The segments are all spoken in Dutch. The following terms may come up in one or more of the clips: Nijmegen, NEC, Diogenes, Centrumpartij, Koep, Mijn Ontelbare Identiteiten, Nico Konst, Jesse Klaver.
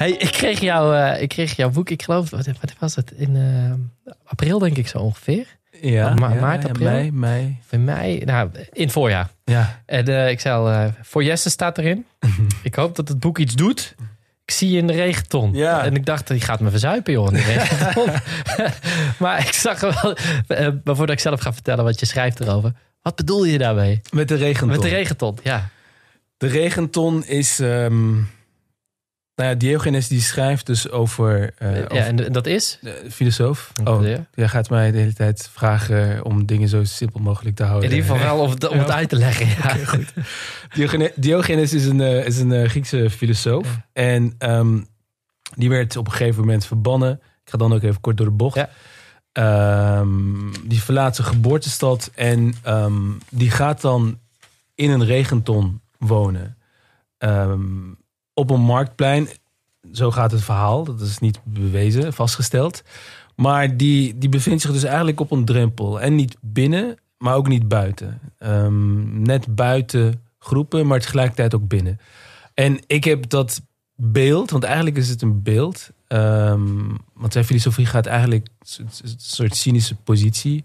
Hey, ik kreeg jouw boek, ik geloof, wat was het? In april denk ik zo ongeveer. Ja, maart, april. Ja, mei. In mei, nou, in het voorjaar. Ja. En ik zei al, voor Jesse staat erin. Ik hoop dat het boek iets doet. Ik zie je in de regenton. Ja. En ik dacht, die gaat me verzuipen, joh, in de regenton. Maar ik zag wel, maar voordat ik zelf ga vertellen wat je schrijft erover. Wat bedoel je daarmee? Met de regenton. Met de regenton, ja. De regenton is... Nou ja, Diogenes die schrijft dus over... en dat is? Filosoof. Oh, ja. Jij gaat mij de hele tijd vragen om dingen zo simpel mogelijk te houden. In ieder geval wel om het uit te leggen. Ja. Okay, goed. Diogenes is een Griekse filosoof. Ja. En die werd op een gegeven moment verbannen. Ik ga dan ook even kort door de bocht. Ja. Die verlaat zijn geboortestad. En die gaat dan in een regenton wonen. Op een marktplein, zo gaat het verhaal. Dat is niet bewezen, vastgesteld. Maar die bevindt zich dus eigenlijk op een drempel. En niet binnen, maar ook niet buiten. Net buiten groepen, maar tegelijkertijd ook binnen. En ik heb dat beeld, want eigenlijk is het een beeld. Want zijn filosofie gaat eigenlijk een soort cynische positie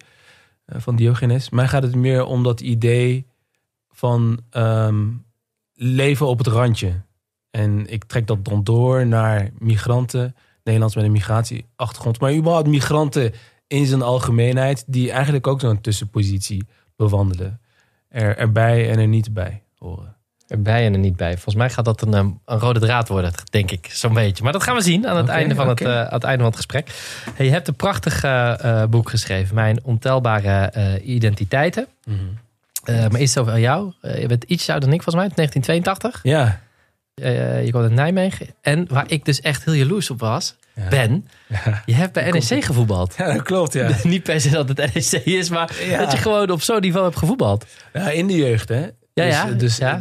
van Diogenes. Mij gaat het meer om dat idee van leven op het randje. En ik trek dat dan door naar migranten. Nederlands met een migratieachtergrond. Maar überhaupt migranten in zijn algemeenheid. Die eigenlijk ook zo'n tussenpositie bewandelen. Erbij en er niet bij horen. Erbij en er niet bij. Volgens mij gaat dat een rode draad worden, denk ik. Zo'n beetje. Maar dat gaan we zien aan het einde van het gesprek. Hey, je hebt een prachtig boek geschreven. Mijn ontelbare identiteiten. Mm-hmm. Maar eerst over jou. Je bent iets ouder dan ik volgens mij. 1982. Ja. Je kwam uit Nijmegen. En waar ik dus echt heel jaloers op was, je hebt bij NEC gevoetbald. Ja, dat klopt, ja. Niet per se dat het NEC is, maar dat je gewoon op zo'n niveau hebt gevoetbald. Ja, in de jeugd, hè.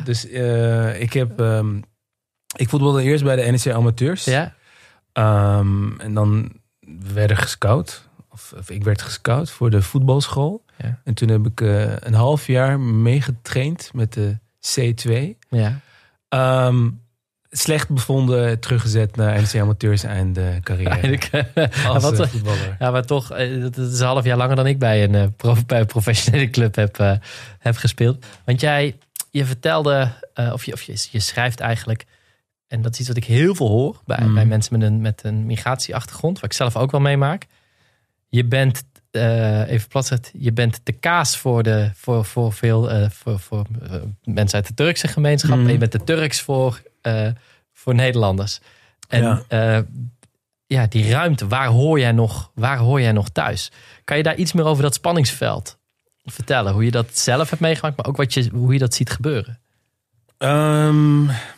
Dus ik heb... ik voetbalde eerst bij de NEC Amateurs. Ja. En dan werden gescout. Of ik werd gescout voor de voetbalschool. Ja. En toen heb ik een half jaar meegetraind met de C2. Ja. Slecht bevonden, teruggezet naar NEC Amateurs en de carrière. Als voetballer. Ja, maar toch, het is een half jaar langer dan ik bij een professionele club heb gespeeld. Want je vertelde, of je schrijft eigenlijk... en dat is iets wat ik heel veel hoor bij mensen met een migratieachtergrond... waar ik zelf ook wel meemaak. Je bent... je bent de kaas voor veel voor mensen uit de Turkse gemeenschap. Mm. En je bent de Turks voor Nederlanders. En die ruimte, waar hoor jij nog thuis? Kan je daar iets meer over dat spanningsveld vertellen? Hoe je dat zelf hebt meegemaakt, maar ook hoe je dat ziet gebeuren?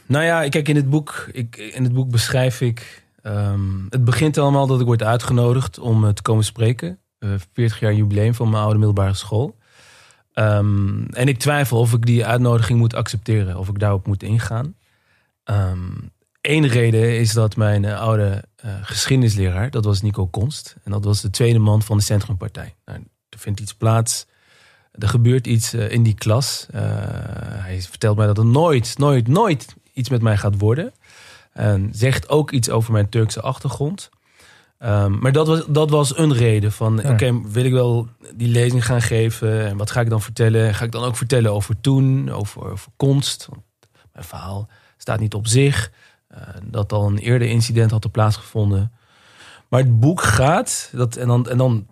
Nou ja, kijk, in het boek beschrijf ik... het begint allemaal dat ik word uitgenodigd om te komen spreken... 40 jaar jubileum van mijn oude middelbare school. En ik twijfel of ik die uitnodiging moet accepteren. Of ik daarop moet ingaan. Eén reden is dat mijn oude geschiedenisleraar... dat was Nico Konst. En dat was de tweede man van de Centrumpartij. Nou, er vindt iets plaats. Er gebeurt iets in die klas. Hij vertelt mij dat er nooit iets met mij gaat worden. En zegt ook iets over mijn Turkse achtergrond... maar dat was een reden van... Oké, wil ik wel die lezing gaan geven? En wat ga ik dan vertellen? Ga ik dan ook vertellen over toen, over Konst? Want mijn verhaal staat niet op zich. Dat al een eerder incident had plaatsgevonden. Maar het boek gaat... Dan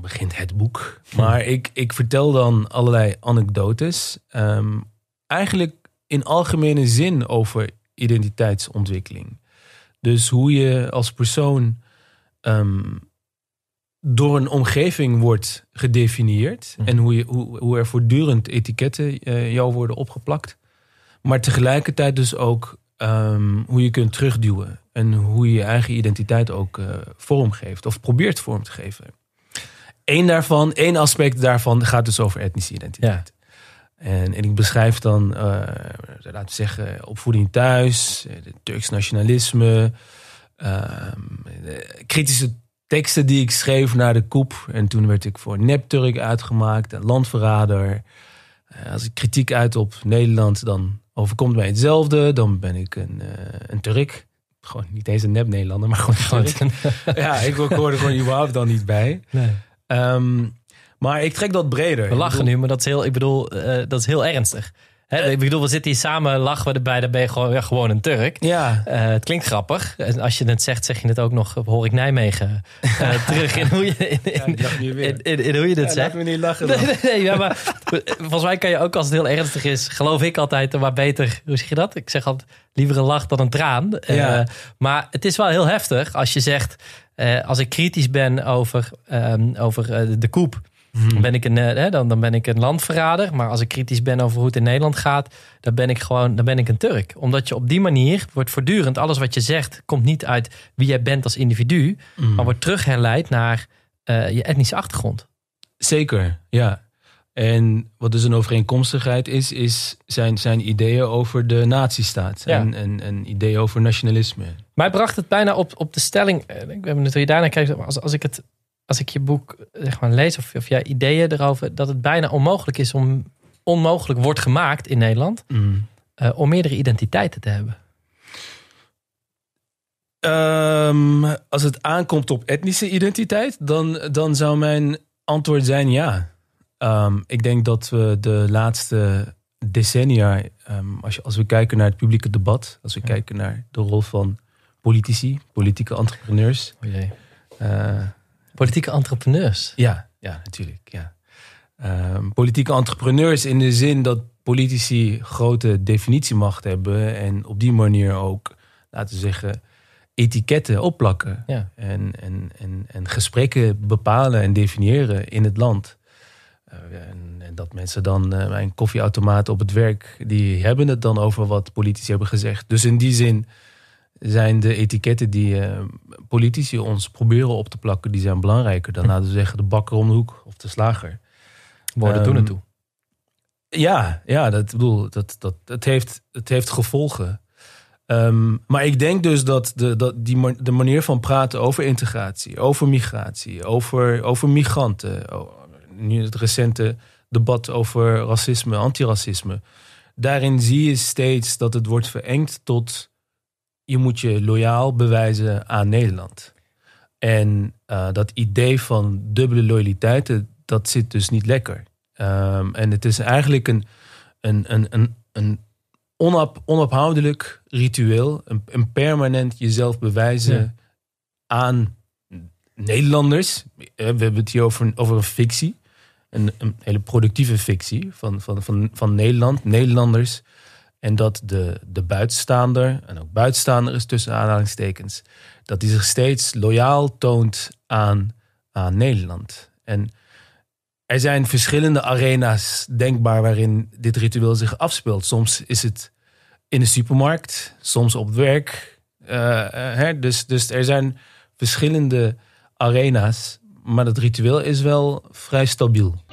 begint het boek. Maar ik vertel dan allerlei anekdotes. Eigenlijk in algemene zin over identiteitsontwikkeling. Dus hoe je als persoon... door een omgeving wordt gedefinieerd. Mm. En hoe er voortdurend etiketten jou worden opgeplakt. Maar tegelijkertijd dus ook hoe je kunt terugduwen. En hoe je je eigen identiteit ook vormgeeft. Of probeert vorm te geven. Één aspect daarvan gaat dus over etnische identiteit. Ja. En ik beschrijf dan, laten we zeggen, opvoeding thuis. Turks nationalisme... kritische teksten die ik schreef naar de Koep. En toen werd ik voor nep-Turk uitgemaakt en landverrader. Als ik kritiek uit op Nederland, dan overkomt mij hetzelfde. Dan ben ik een Turk. Gewoon niet eens een nep-Nederlander, maar gewoon... ja, ik hoorde gewoon überhaupt dan niet bij. Nee. Maar ik trek dat breder. We lachen nu, maar dat is heel, dat is heel ernstig. Hè? Ik bedoel, we zitten hier samen, lachen we erbij, dan ben je gewoon, ja, gewoon een Turk. Ja. Het klinkt grappig. En als je het zegt, zeg je het ook nog, hoor ik Nijmegen. Terug in hoe je dit zegt. Laten we niet lachen dan. Nee, ja, maar volgens mij kan je ook, als het heel ernstig is, geloof ik altijd, maar beter, hoe zeg je dat? Ik zeg altijd, liever een lach dan een traan. Ja. Maar het is wel heel heftig als je zegt, als ik kritisch ben over de Koep. Dan ben ik een landverrader. Maar als ik kritisch ben over hoe het in Nederland gaat, dan ben ik een Turk. Omdat je op die manier wordt voortdurend, alles wat je zegt, komt niet uit wie jij bent als individu, maar wordt terugherleid naar je etnische achtergrond. Zeker, ja. En wat dus een overeenkomstigheid is zijn ideeën over de nazistaat. Ja. En ideeën over nationalisme. Mij bracht het bijna op de stelling, ik ben benieuwd hoe je daarna kijkt, als ik je boek, zeg maar, lees of jij ideeën erover, dat het bijna onmogelijk is onmogelijk wordt gemaakt in Nederland om meerdere identiteiten te hebben. Als het aankomt op etnische identiteit, dan zou mijn antwoord zijn ja. Ik denk dat we de laatste decennia, als we kijken naar het publieke debat, als we kijken naar de rol van politici, politieke entrepreneurs. Oh jee. Politieke entrepreneurs? Ja, natuurlijk. Ja. Politieke entrepreneurs in de zin dat politici grote definitiemacht hebben. En op die manier ook, laten we zeggen, etiketten opplakken. Ja. En gesprekken bepalen en definiëren in het land. En dat mensen dan bij een koffieautomaat op het werk, die hebben het dan over wat politici hebben gezegd. Dus in die zin zijn de etiketten die politici ons proberen op te plakken, die zijn belangrijker dan, laten we zeggen, de bakker om de hoek of de slager. Woorden doen het toe. Ja, het heeft gevolgen. Maar ik denk dus dat de manier van praten over integratie, over migratie, over migranten, nu het recente debat over racisme, antiracisme, daarin zie je steeds dat het wordt verengd tot: je moet je loyaal bewijzen aan Nederland. En dat idee van dubbele loyaliteiten, dat zit dus niet lekker. En het is eigenlijk een onophoudelijk ritueel. Een permanent jezelf bewijzen aan Nederlanders. We hebben het hier over een fictie. Een hele productieve fictie van Nederland. Nederlanders. En dat de buitenstaander, en ook buitenstaander is tussen aanhalingstekens, dat hij zich steeds loyaal toont aan Nederland. En er zijn verschillende arena's denkbaar waarin dit ritueel zich afspeelt. Soms is het in de supermarkt, soms op het werk. Dus er zijn verschillende arena's, maar dat ritueel is wel vrij stabiel.